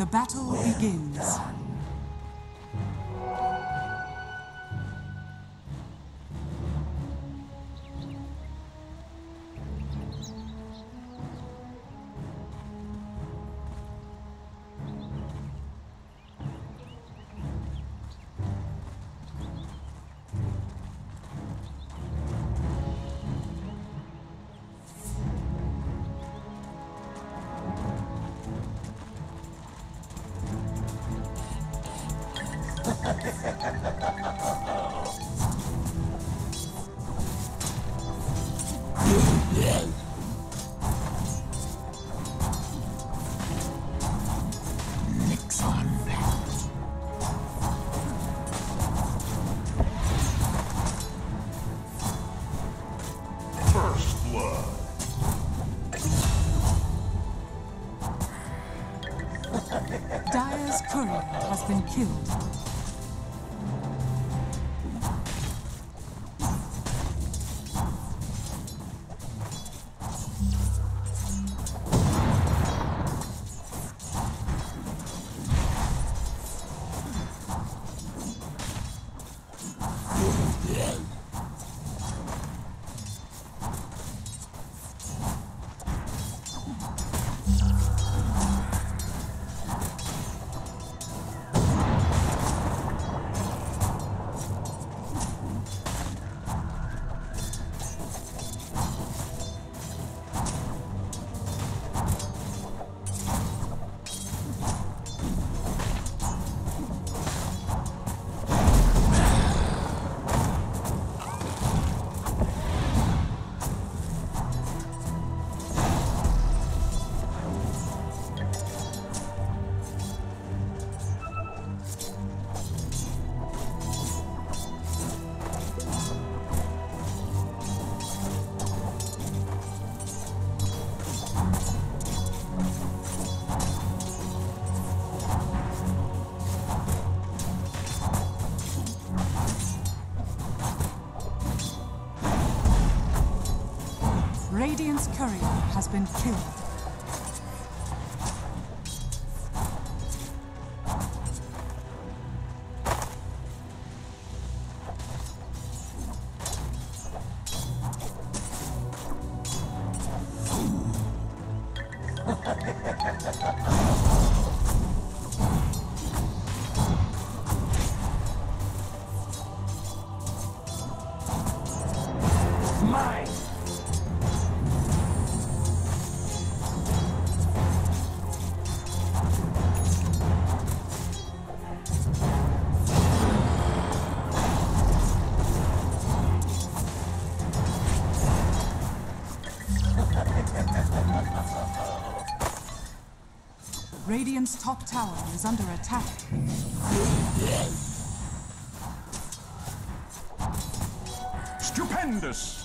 The battle begins. Dire's courier has been killed. Radiant's courier has been killed. Radiant's top tower is under attack. Stupendous!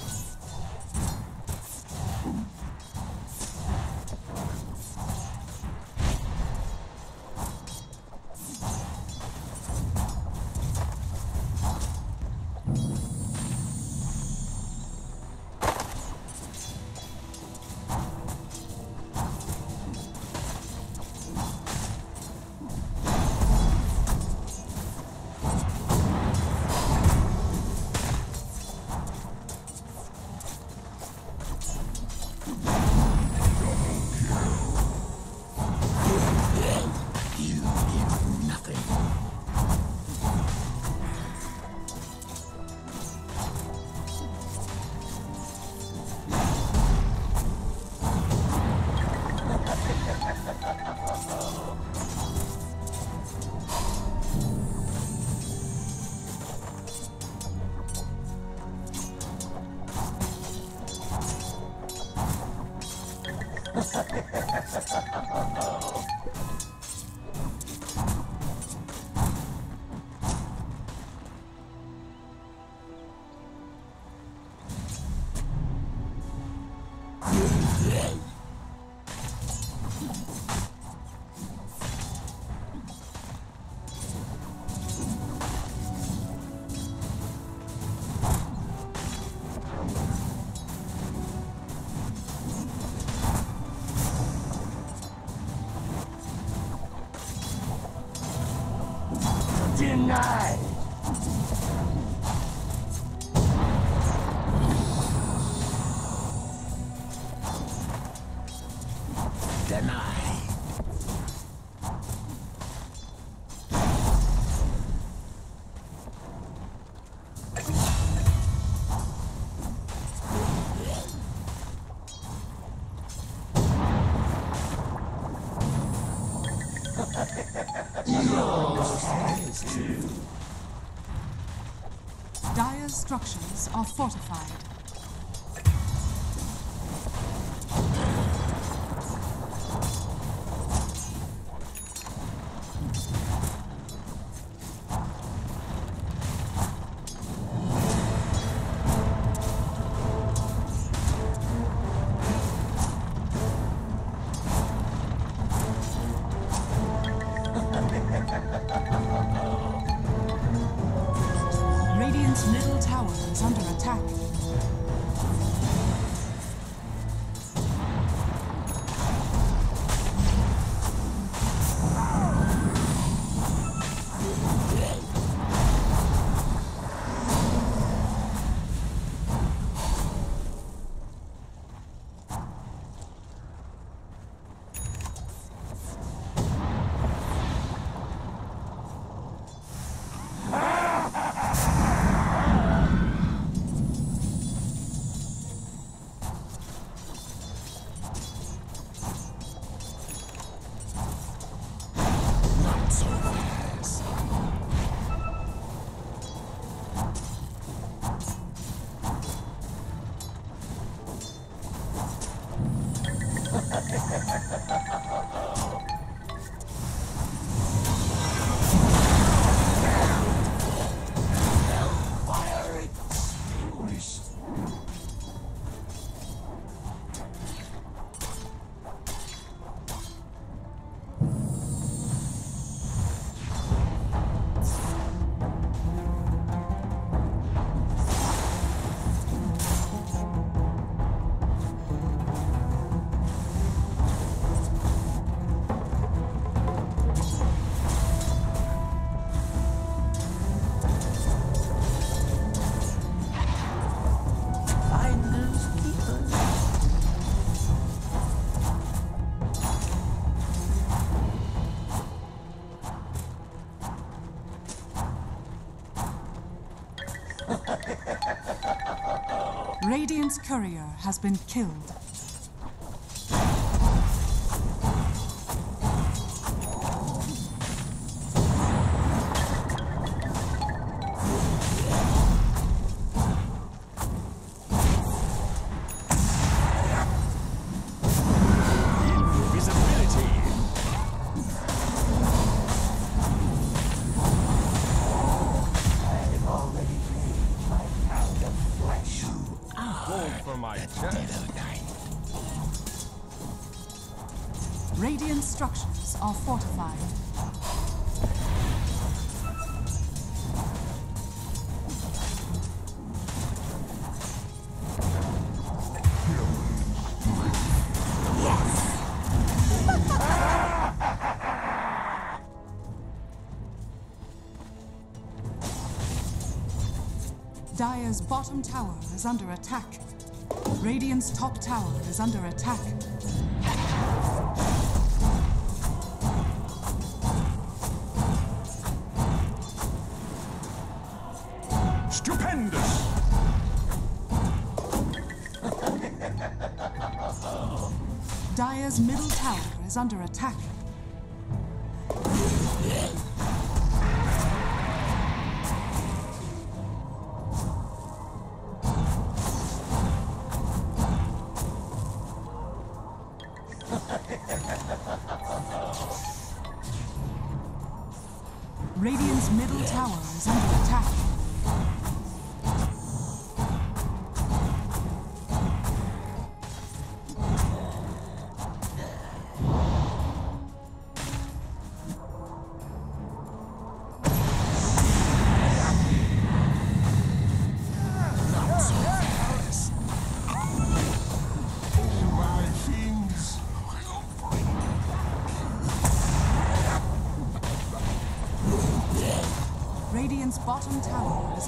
denied. Dire's structures are fortified. Radiant's courier has been killed. Radiant structures are fortified. Dire's bottom tower is under attack. Radiant's top tower is under attack. Stupendous! Dire's middle tower is under attack. Radiant's middle tower is under attack. Radiant's bottom tower is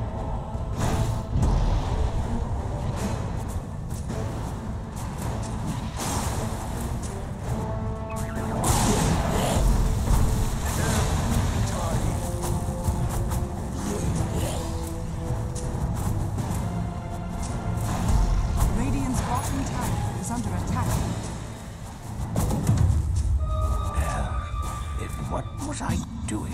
Radiant's bottom tower is under attack. What was I doing?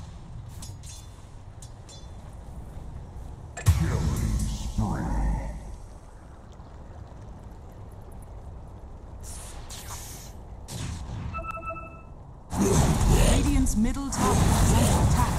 Killing spree. Radiant's middle tower is under attack.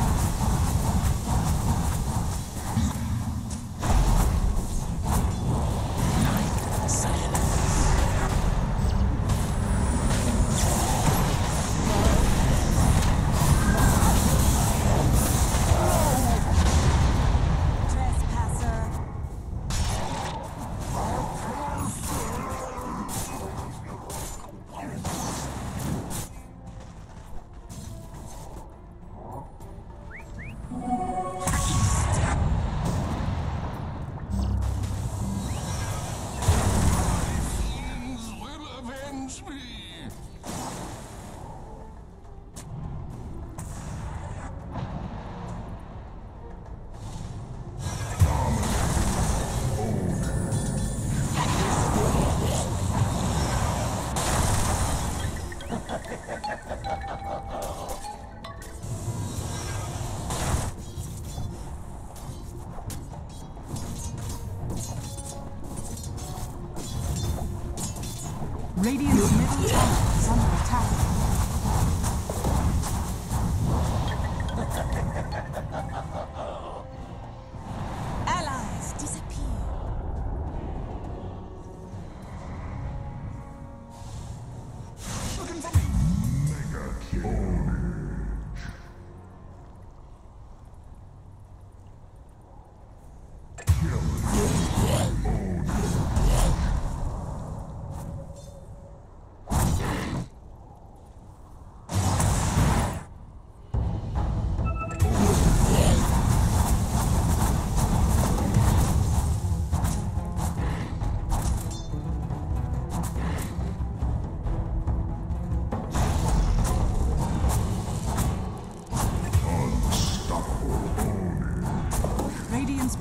Radiant's middle tower is under attack. Allies disappear. Mega kill.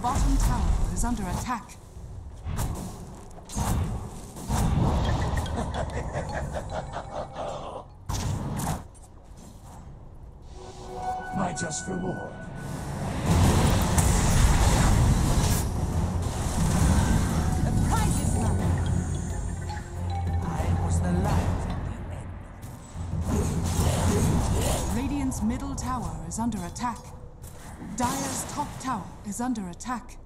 Bottom tower is under attack. My just reward. The prize is won. I was the light at the end. Radiant's middle tower is under attack. Dire's top tower is under attack.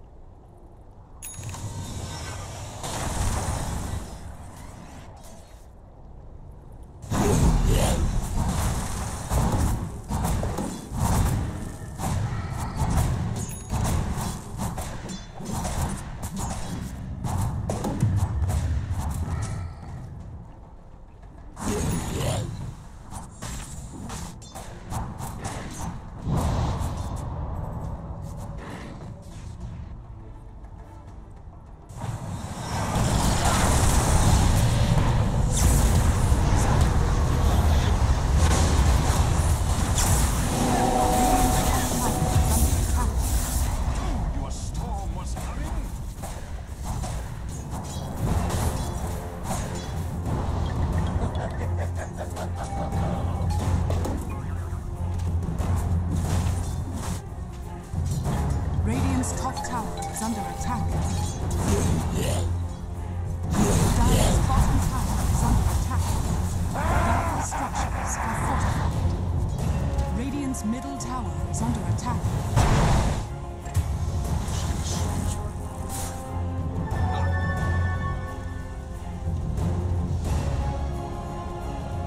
Middle tower is under attack.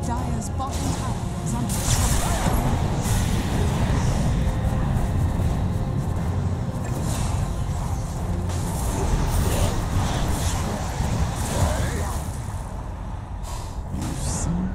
Dire's bottom tower is under attack. You've seen.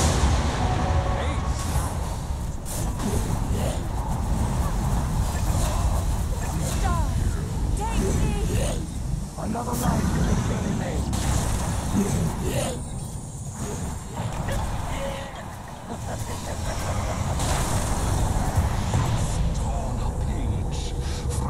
Star, take me! Another life you can save me! Torn a page from my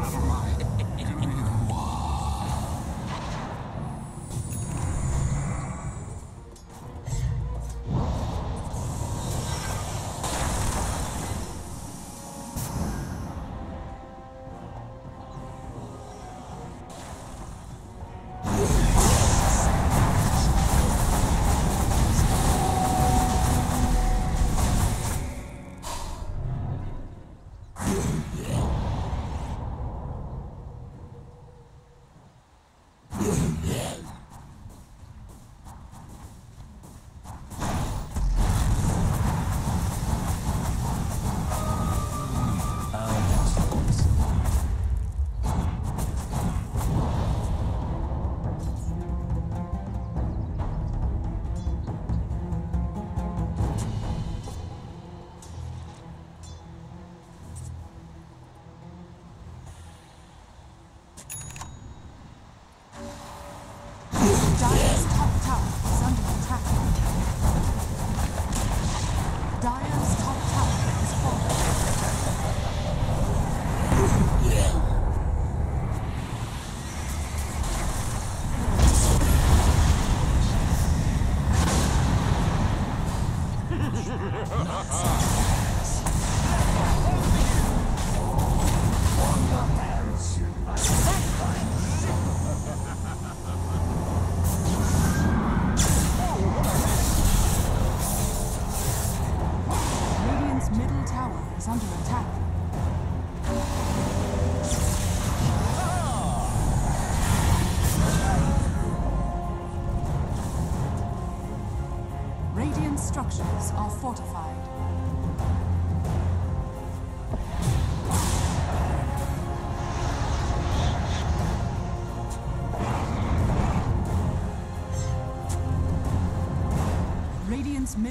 structures are fortified. Radiant's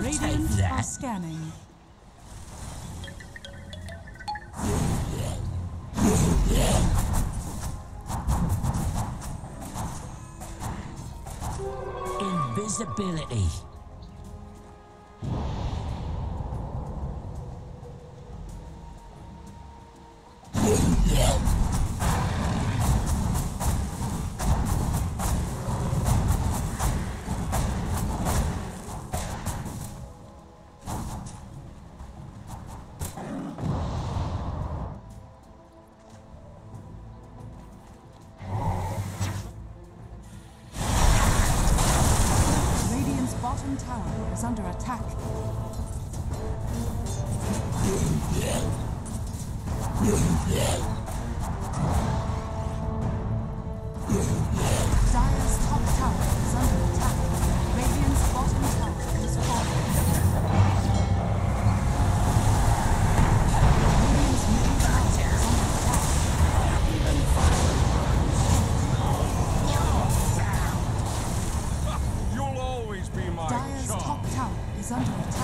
Radiant are scanning. Invisibility. Is under attack. Dire's top tower is under attack. Radiant's bottom tower is falling. Radiant's middle tower is under attack. Even fire. You'll always be my Dire's top tower is under attack.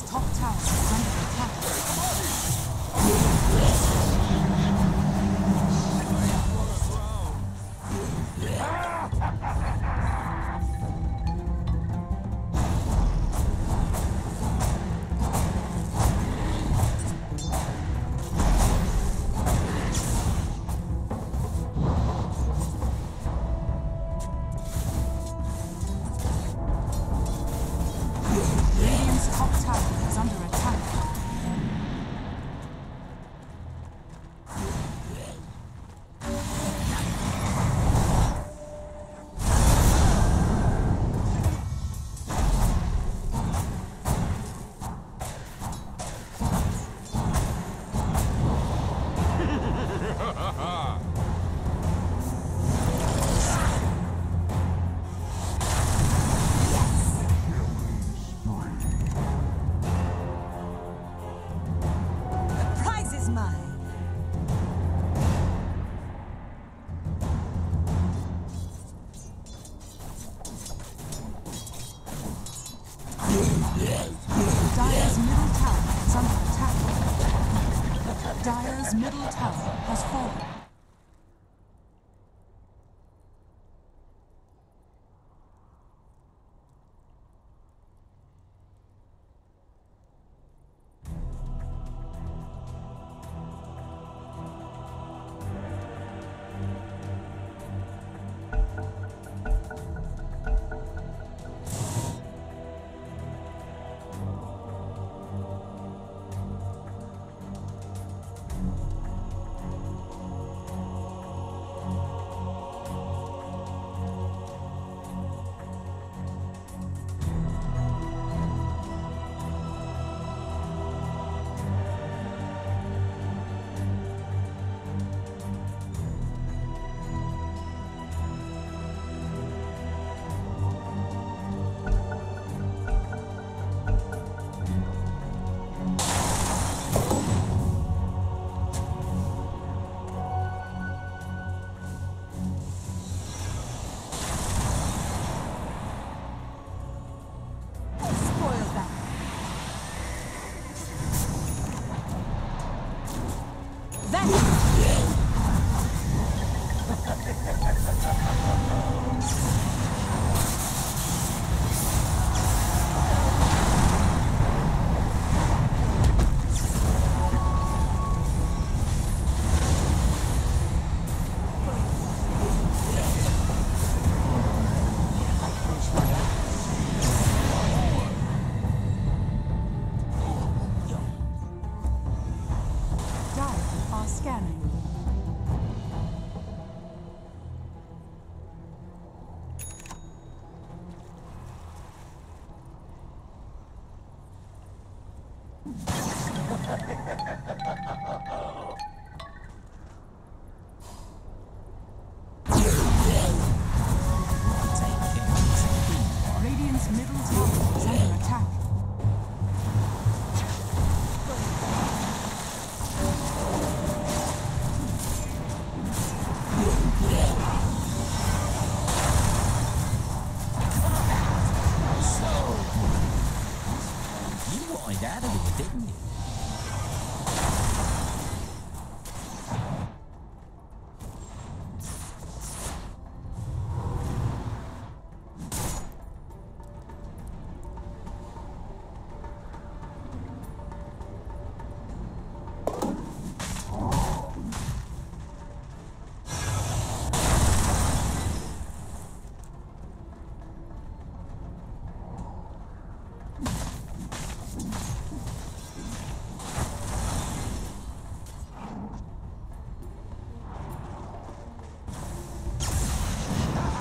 Dyer's top tower is under attack. Dyer's middle tower has fallen.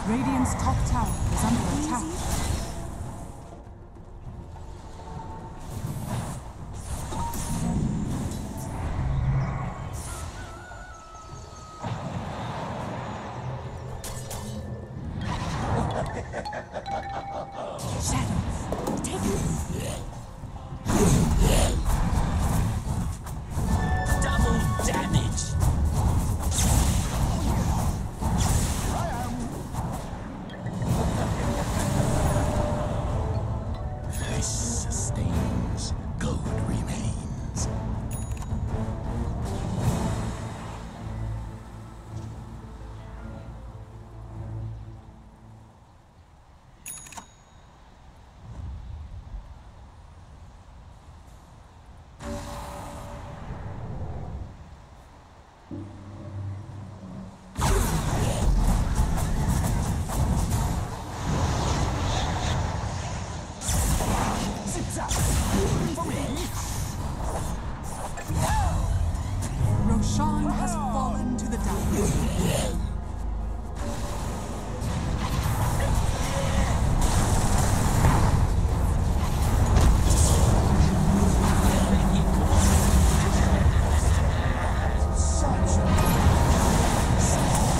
Radiant's top tower is under attack. Shadows, take it! Double damage! Roshan has fallen to the darkness.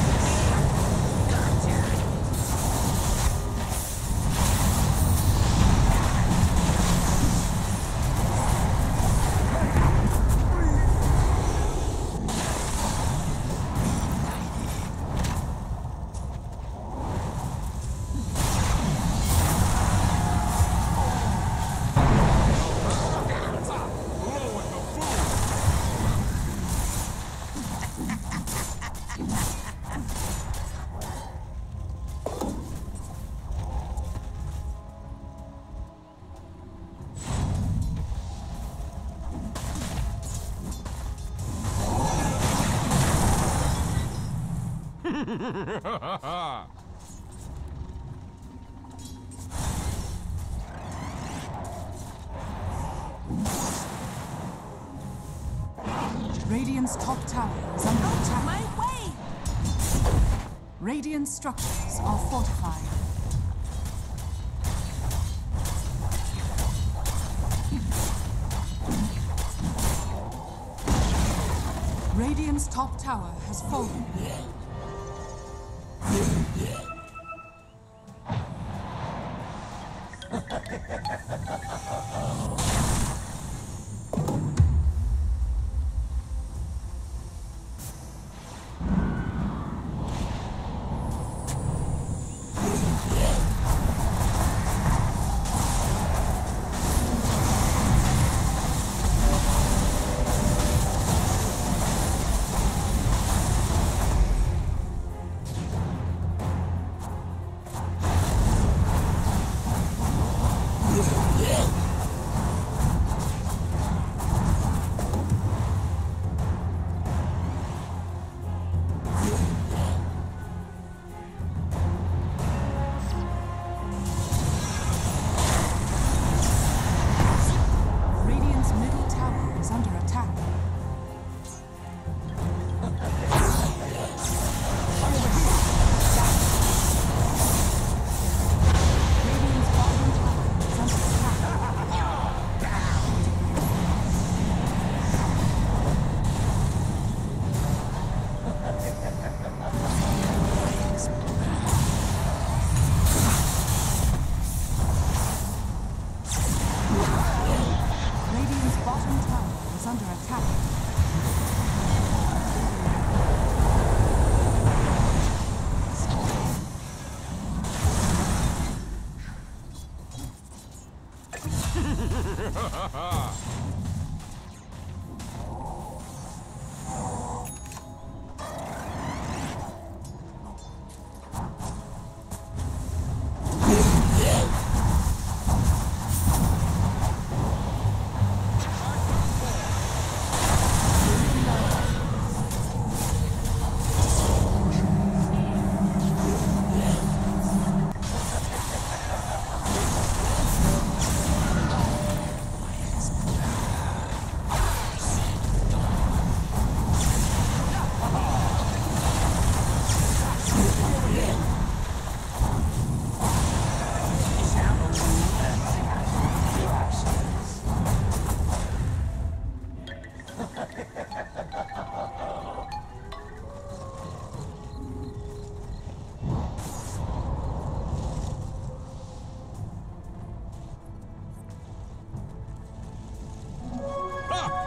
Radiant's top tower is under attack. My way! Radiant structures are fortified. Radiant's top tower has fallen.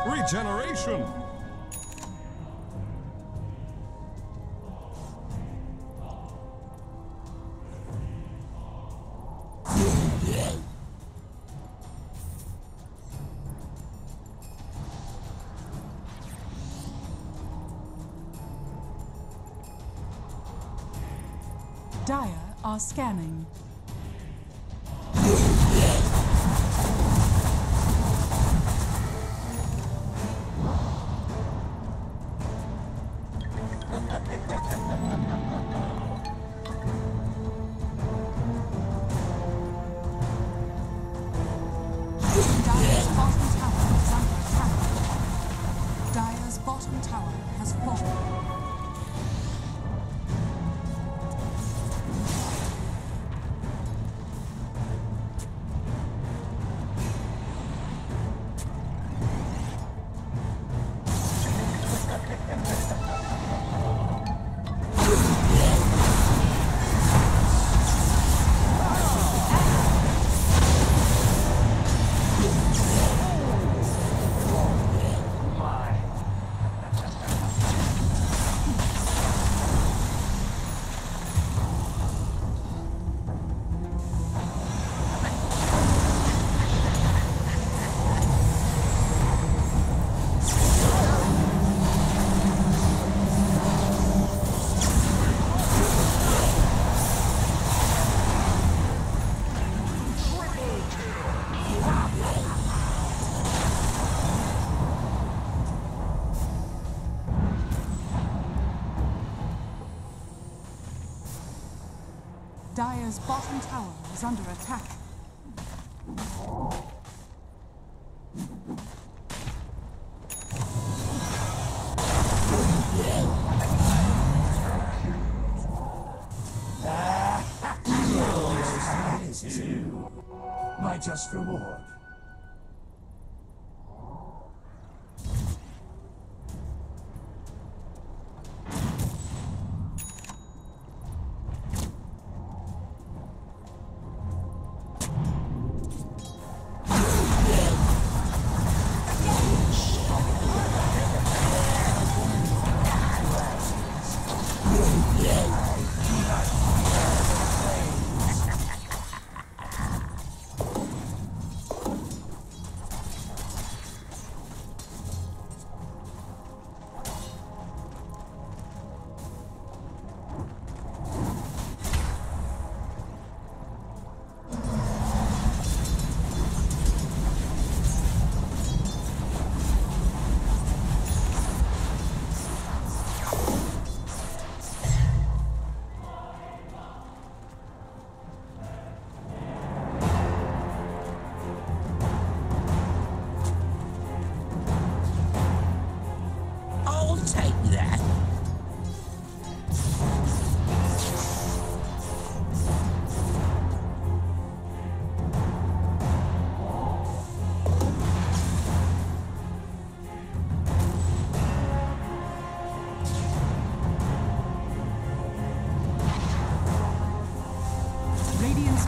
Regeneration! Dire are scanning. bottom tower has fallen. Dire's bottom tower is under attack. This is you. My just reward.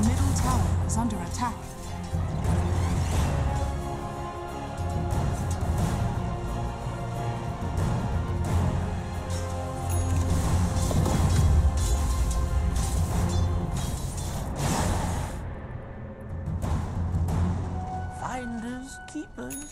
Middle tower is under attack. Finders, keepers.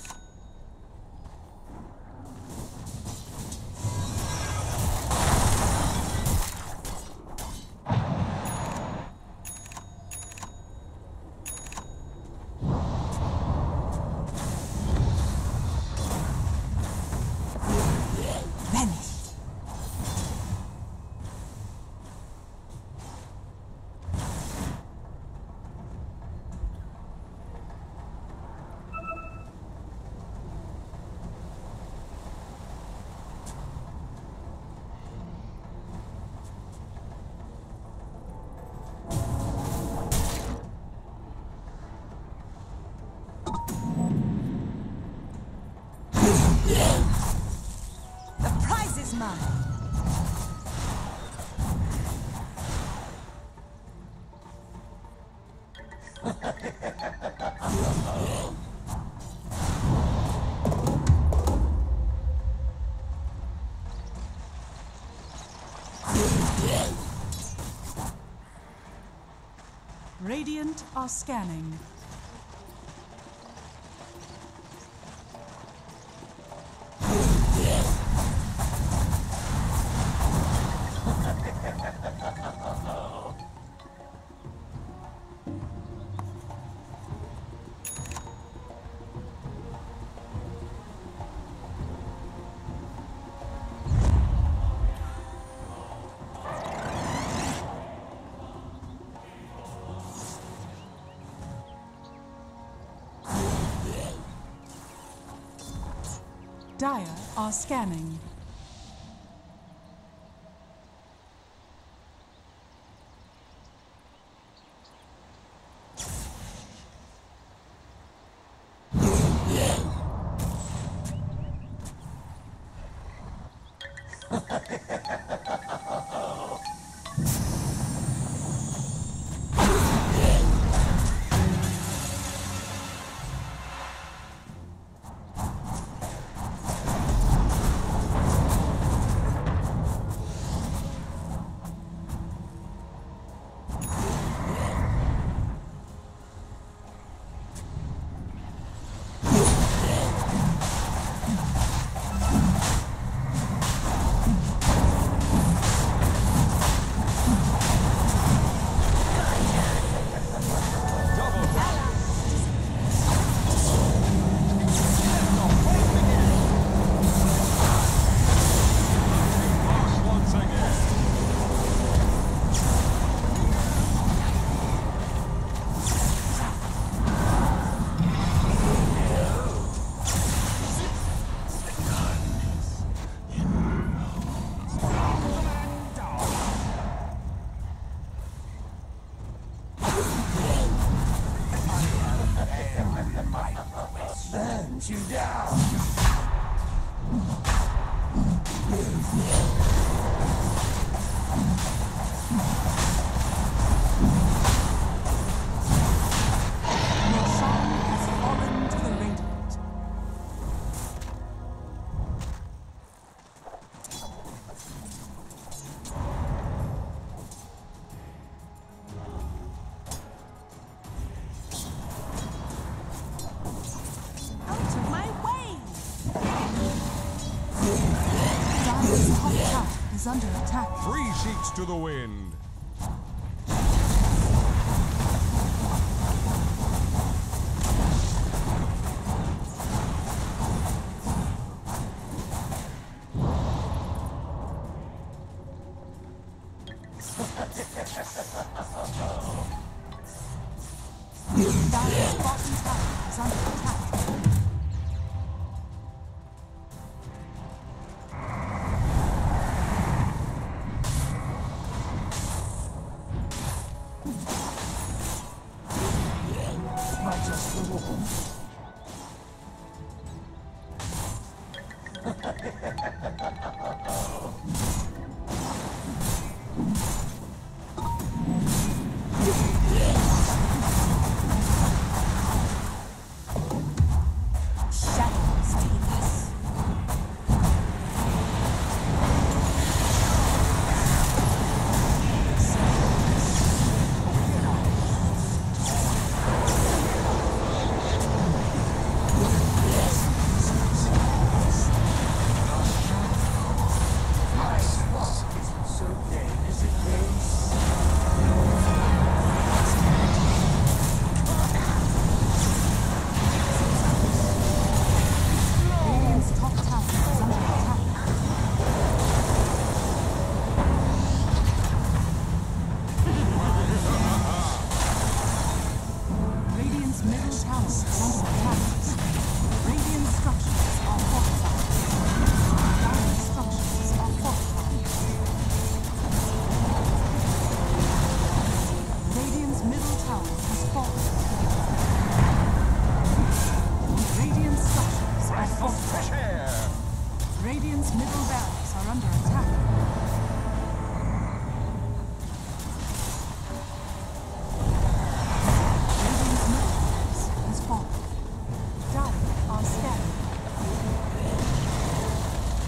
Radiant are scanning. Dire are scanning. You down. Is under attack. 3 sheets to the wind.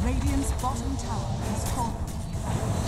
Radiant's bottom tower is falling.